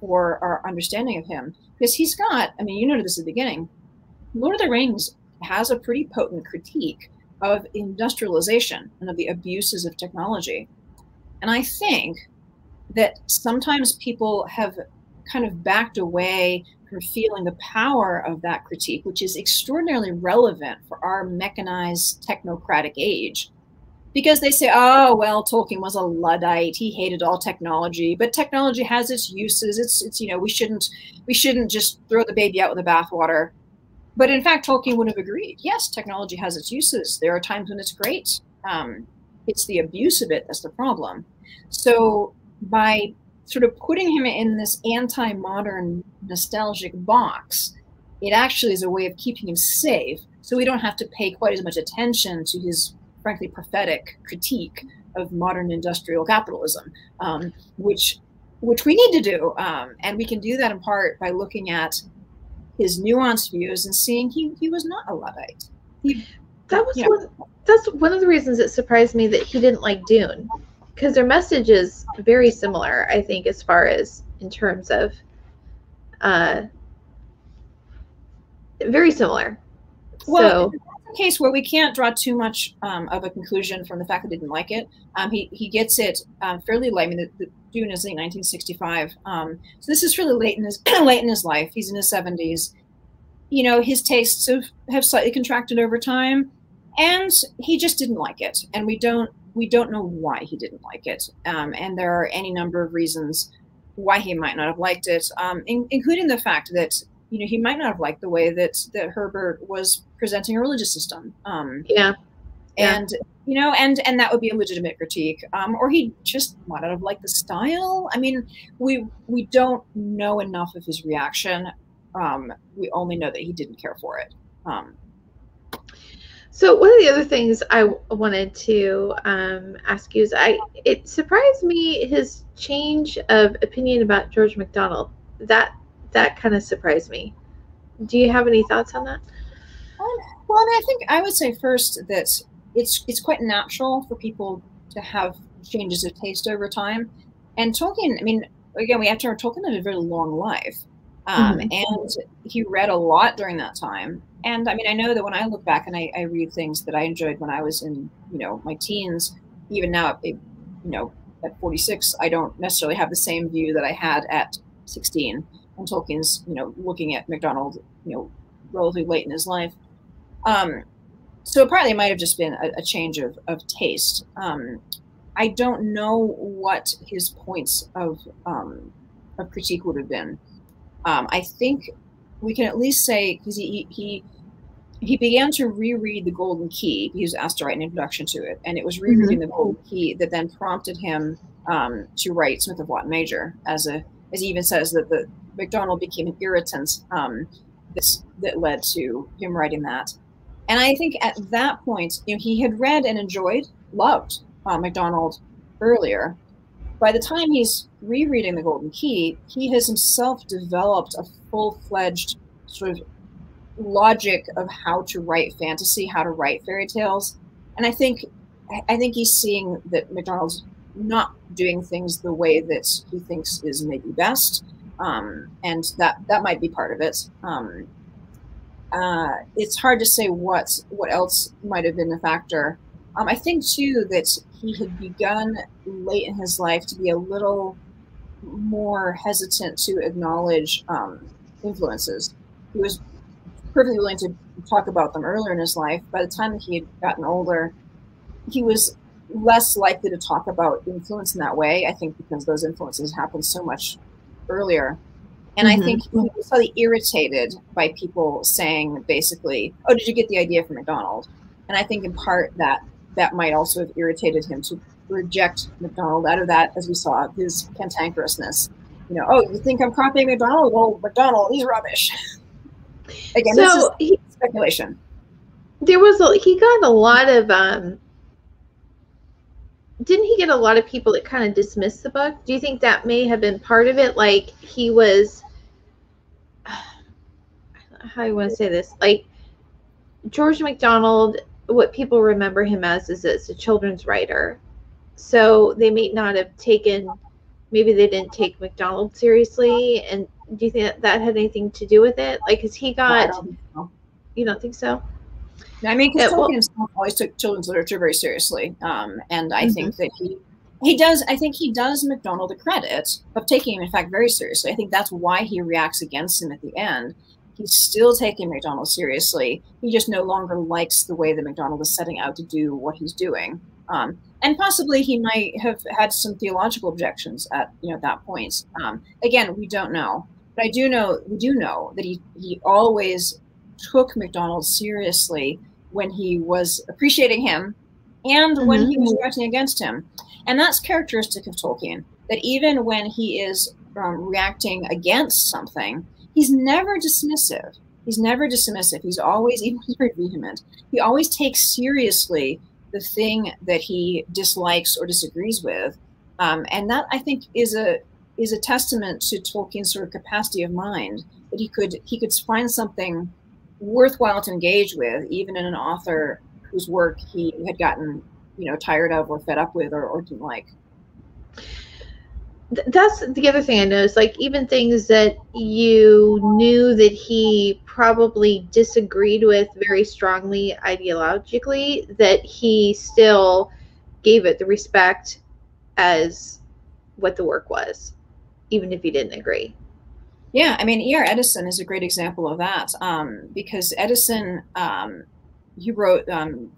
for our understanding of him, because he's got, I mean, you noted this at the beginning, Lord of the Rings has a pretty potent critique of industrialization and of the abuses of technology. And I think that sometimes people have kind of backed away from feeling the power of that critique, which is extraordinarily relevant for our mechanized technocratic age, because they say, oh, well, Tolkien was a Luddite. He hated all technology, but technology has its uses. It's you know, we shouldn't just throw the baby out with the bathwater. But in fact, Tolkien would have agreed. Yes, technology has its uses. There are times when it's great. It's the abuse of it that's the problem. So by sort of putting him in this anti-modern nostalgic box, it actually is a way of keeping him safe So we don't have to pay quite as much attention to his, frankly, prophetic critique of modern industrial capitalism, which we need to do. And we can do that in part by looking at his nuanced views and seeing he was not a Luddite. That's one of the reasons it surprised me that he didn't like Dune, because their message is very similar, I think, as far as in terms of very similar. Well, so that's a case where we can't draw too much of a conclusion from the fact that he didn't like it. He gets it fairly late. I mean, the Dune is in 1965, so this is really late in his late in his life. He's in his 70s. You know, his tastes have slightly contracted over time, and he just didn't like it. And we don't know why he didn't like it. And there are any number of reasons why he might not have liked it, including the fact that, you know, he might not have liked the way that Herbert was presenting a religious system. You know, and that would be a legitimate critique. Or he just might not have liked the style. I mean, we don't know enough of his reaction. We only know that he didn't care for it. So one of the other things I wanted to ask you is, it surprised me, his change of opinion about George MacDonald. That kind of surprised me. Do you have any thoughts on that? Well, I think I would say first that it's quite natural for people to have changes of taste over time. And Tolkien, I mean, again, we have to remember Tolkien had a very long life. And he read a lot during that time. And I mean, I know that when I look back and I read things that I enjoyed when I was in, you know, my teens, even now, you know, at 46, I don't necessarily have the same view that I had at 16. And Tolkien's, you know, looking at MacDonald, you know, relatively late in his life. So partly it might have just been a change of taste. I don't know what his points of critique would have been. I think we can at least say, because he began to reread The Golden Key. He was asked to write an introduction to it, and it was rereading The Golden Key that then prompted him to write Smith of Wootton Major, as he even says that the MacDonald became an irritant that led to him writing that. And I think at that point, you know, he had read and enjoyed, loved MacDonald earlier. By the time he's rereading The Golden Key, he has himself developed a full-fledged sort of logic of how to write fantasy, how to write fairy tales. And I think he's seeing that MacDonald's not doing things the way that he thinks is maybe best. And that might be part of it. It's hard to say what else might have been a factor. I think, too, that he had begun late in his life to be a little more hesitant to acknowledge influences. He was perfectly willing to talk about them earlier in his life. By the time that he had gotten older, he was less likely to talk about influence in that way, I think, because those influences happened so much earlier. And I think he was probably irritated by people saying, basically, oh, did you get the idea from MacDonald? And I think in part that might also have irritated him to reject MacDonald out of that, as we saw, his cantankerousness. You know, oh, you think I'm copying MacDonald? Well, MacDonald, he's rubbish. Again, so this is speculation. He got a lot of, didn't he get a lot of people that kind of dismissed the book? Do you think that may have been part of it? Like, he was, how do you want to say this? Like, George MacDonald, what people remember him as is a children's writer. So they may not have maybe they didn't take MacDonald seriously. And do you think that had anything to do with it? Like, because he got, no, I don't know. You don't think so? No, I mean, because Tolkien himself always took children's literature very seriously. And I think that he does MacDonald the credit of taking him, in fact, very seriously. I think that's why he reacts against him at the end. He's still taking MacDonald seriously. He just no longer likes the way that MacDonald is setting out to do what he's doing. And possibly he might have had some theological objections at, you know, that point. Again, we don't know. But we do know that he always took MacDonald seriously when he was appreciating him and when he was reacting against him. And that's characteristic of Tolkien, that even when he is reacting against something, he's never dismissive. He's never dismissive. He's always, even he's very vehement. He always takes seriously the thing that he dislikes or disagrees with. And that, I think, is a testament to Tolkien's sort of capacity of mind, that he could find something worthwhile to engage with, even in an author whose work he had gotten, you know, tired of or fed up with or didn't like. That's the other thing I noticed, like even things that you knew that he probably disagreed with very strongly ideologically, that he still gave it the respect as what the work was, even if he didn't agree. Yeah, I mean, E.R. Eddison is a great example of that, because Eddison, he wrote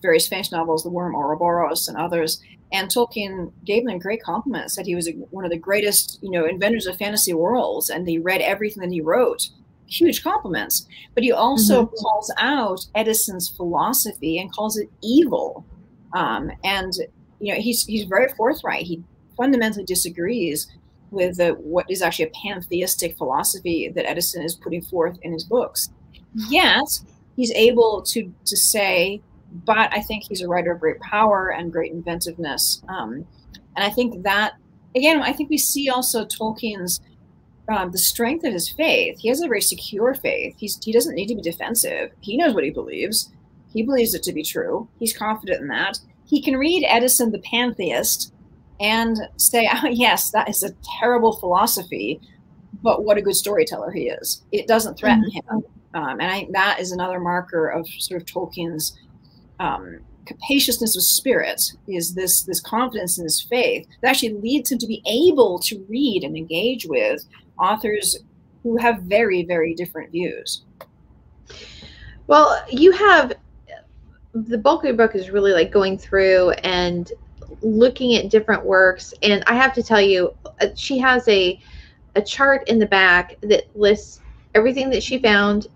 various Spanish novels, The Worm, Ouroboros, and others, and Tolkien gave him great compliments, that he was one of the greatest, you know, inventors of fantasy worlds, and he read everything that he wrote. Huge compliments. But he also calls out Edison's philosophy and calls it evil. And, you know, he's very forthright. He fundamentally disagrees with what is actually a pantheistic philosophy that Edison is putting forth in his books. Yet, he's able to say, but I think he's a writer of great power and great inventiveness. And I think that, again, I think we see also Tolkien's, the strength of his faith. He has a very secure faith. He doesn't need to be defensive. He knows what he believes. He believes it to be true. He's confident in that. He can read Edison, the pantheist, and say, oh, yes, that is a terrible philosophy, but what a good storyteller he is. It doesn't threaten him. And I, that is another marker of sort of Tolkien's capaciousness of spirit, is this confidence in his faith that actually leads him to be able to read and engage with authors who have very, very different views. Well, you have, the bulk of your book is really like going through and looking at different works, and I have to tell you, she has a chart in the back that lists everything that she found,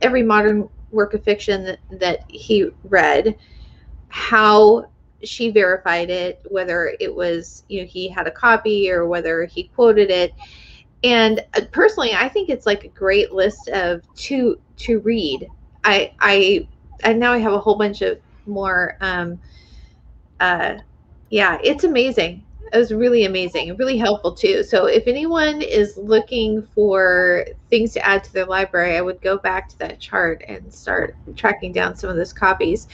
every modern work of fiction that he read, how she verified it, whether it was, you know, he had a copy or whether he quoted it. And personally, I think it's like a great list of to read. And now I have a whole bunch of more. Yeah, it's amazing. It was really amazing and really helpful too. So if anyone is looking for things to add to their library, I would go back to that chart and start tracking down some of those copies.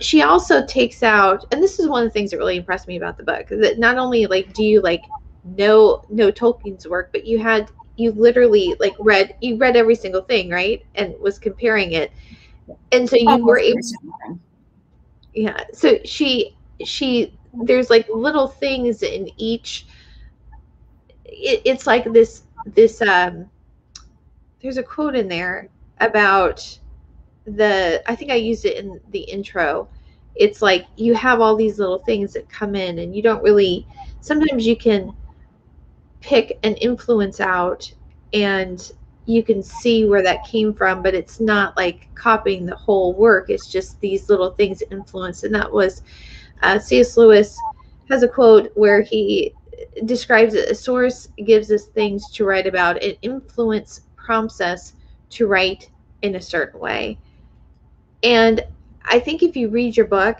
She also takes out, and this is one of the things that really impressed me about the book, that not only like do you like know Tolkien's work, but you literally like read every single thing, right? And was comparing it. And so you were able to, yeah. So there's like little things in each, it's like this there's a quote in there about the, I think I used it in the intro, it's like you have all these little things that come in and you don't really, sometimes you can pick an influence out and you can see where that came from, but it's not like copying the whole work, it's just these little things that influence. And that was C.S. Lewis has a quote where he describes it, a source gives us things to write about, and influence prompts us to write in a certain way. And I think if you read your book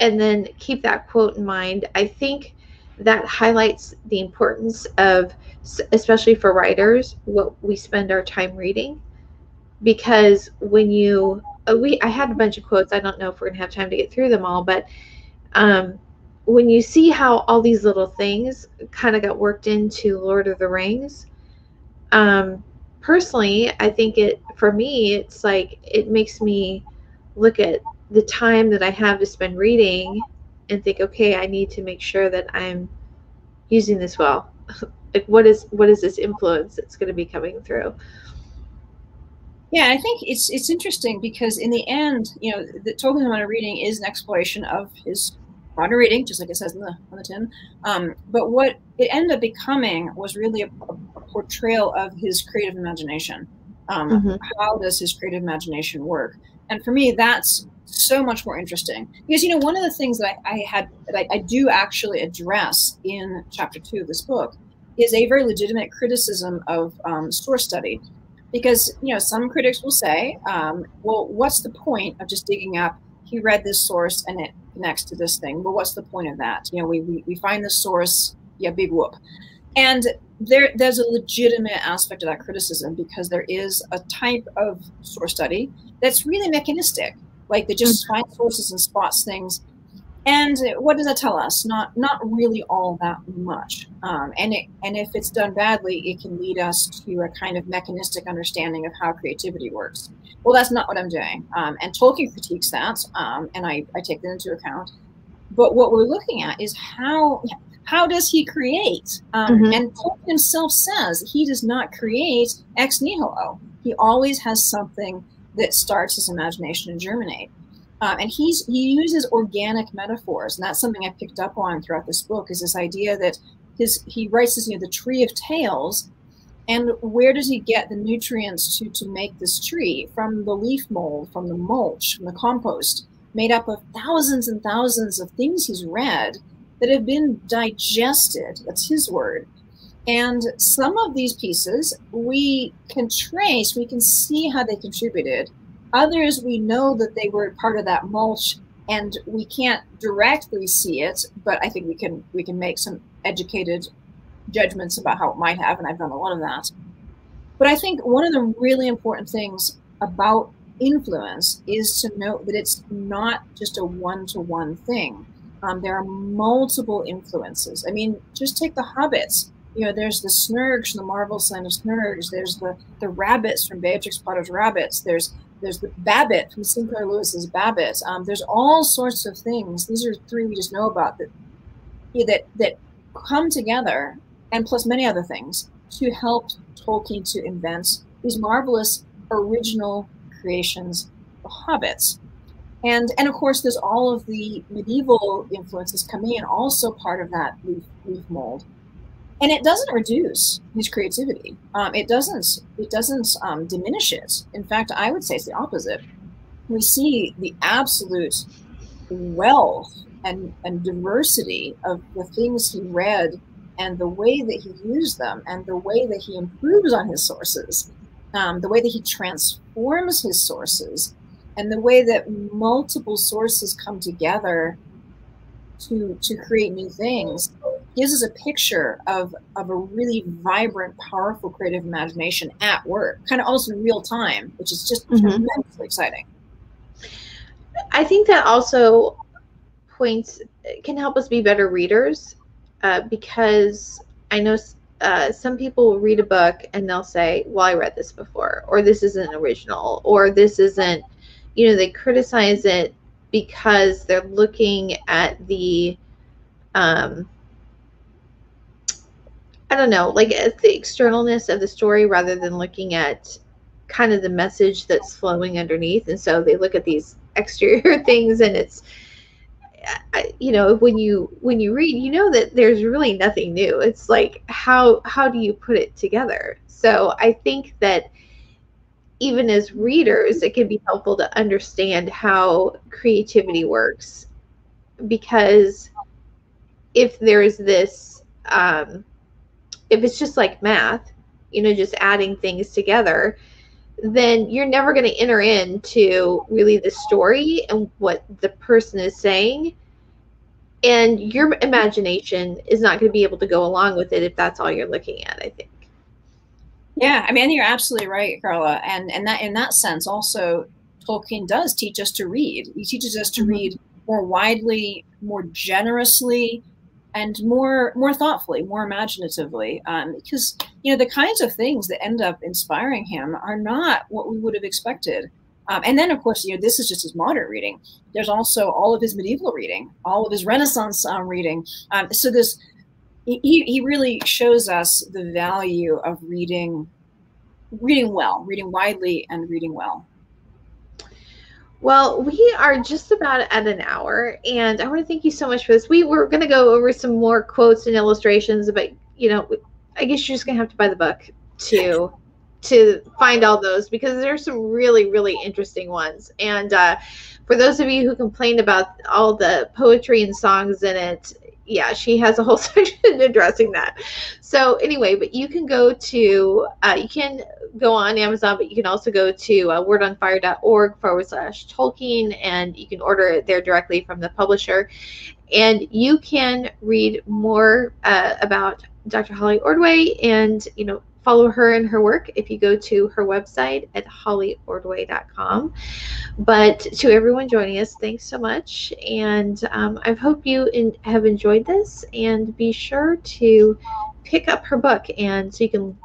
and then keep that quote in mind, I think that highlights the importance of, especially for writers, what we spend our time reading. Because when you, I had a bunch of quotes, I don't know if we're going to have time to get through them all, but when you see how all these little things kind of got worked into Lord of the Rings, personally, I think it, for me, it's like, it makes me look at the time that I have to spend reading and think, okay, I need to make sure that I'm using this well. Like, what is this influence that's going to be coming through? Yeah, I think it's interesting because in the end, you know, the Tolkien's Modern Reading is an exploration of his modern reading, just like it says on the tin. But what it ended up becoming was really a portrayal of his creative imagination. How does his creative imagination work? And for me, that's so much more interesting because, you know, one of the things that I do actually address in chapter 2 of this book is a very legitimate criticism of source study. Because, you know, some critics will say, well, what's the point of just digging up, he read this source and it connects to this thing, but what's the point of that? You know, we find the source, yeah, big whoop. And there's a legitimate aspect of that criticism, because there is a type of source study that's really mechanistic, like they just find sources and spots things. And what does that tell us? Not really all that much. And if it's done badly, it can lead us to a kind of mechanistic understanding of how creativity works. Well, that's not what I'm doing. And Tolkien critiques that, and I take that into account. But what we're looking at is how does he create? And Tolkien himself says he does not create ex nihilo. He always has something that starts his imagination to germinate. And he uses organic metaphors, and that's something I picked up on throughout this book, is this idea that he writes this, you know, the tree of tales, and where does he get the nutrients to make this tree? From the leaf mold, from the mulch, from the compost, made up of thousands and thousands of things he's read that have been digested, that's his word. And some of these pieces we can trace, we can see how they contributed. Others, we know that they were part of that mulch, and we can't directly see it, but I think we can make some educated judgments about how it might have, and I've done a lot of that. But I think one of the really important things about influence is to note that it's not just a one-to-one thing. There are multiple influences. I mean, just take the hobbits. You know, there's the Snurgs from the marvelous land of Snurgs. There's the rabbits from Beatrix Potter's Rabbits. There's the Babbitt from Sinclair Lewis's Babbitt. There's all sorts of things. These are three we just know about that come together, and plus many other things, to help Tolkien to invent these marvelous original creations, the hobbits. And of course, there's all of the medieval influences coming in, also part of that leaf mold. And it doesn't reduce his creativity. It doesn't diminish it. In fact, I would say it's the opposite. We see the absolute wealth and diversity of the things he read, and the way that he used them, and the way that he improves on his sources, the way that he transforms his sources, and the way that multiple sources come together to create new things. Gives us a picture of a really vibrant, powerful, creative imagination at work, kind of also in real time, which is just tremendously exciting. I think that also can help us be better readers, because I know some people will read a book and they'll say, well, I read this before, or this isn't original, or this isn't, you know, they criticize it because they're looking at the, I don't know, like at the externalness of the story rather than looking at kind of the message that's flowing underneath. And so they look at these exterior things, and it's, you know, when you read, you know that there's really nothing new. It's like, how do you put it together? So I think that even as readers, it can be helpful to understand how creativity works, because if there's this, if it's just like math, you know, just adding things together, then you're never going to enter into really the story and what the person is saying. And your imagination is not going to be able to go along with it if that's all you're looking at, I think. Yeah, I mean, you're absolutely right, Carla. And that in that sense, also, Tolkien does teach us to read. He teaches us to read more widely, more generously, and more thoughtfully, more imaginatively, because, you know, the kinds of things that end up inspiring him are not what we would have expected. And then, of course, you know, this is just his modern reading. There's also all of his medieval reading, all of his Renaissance reading. So this, he really shows us the value of reading well, reading widely, and reading well. Well, we are just about at an hour, and I want to thank you so much for this. We were going to go over some more quotes and illustrations, but, you know, I guess you're just going to have to buy the book to find all those, because there's some really, really interesting ones. And for those of you who complained about all the poetry and songs in it, yeah, she has a whole section addressing that. So anyway, but you can go to, you can go on Amazon, but you can also go to wordonfire.org/Tolkien, and you can order it there directly from the publisher. And you can read more about Dr. Holly Ordway and, you know, follow her and her work if you go to her website at hollyordway.com. But to everyone joining us, thanks so much. And I hope you have enjoyed this, and be sure to pick up her book, and so you can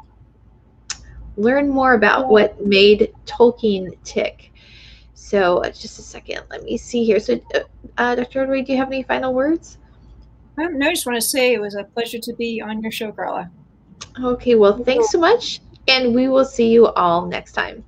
learn more about what made Tolkien tick. So just a second, let me see here. So Dr. Ordway, do you have any final words? I don't know, I just want to say it was a pleasure to be on your show, Carla. Okay, well, thanks so much, and we will see you all next time.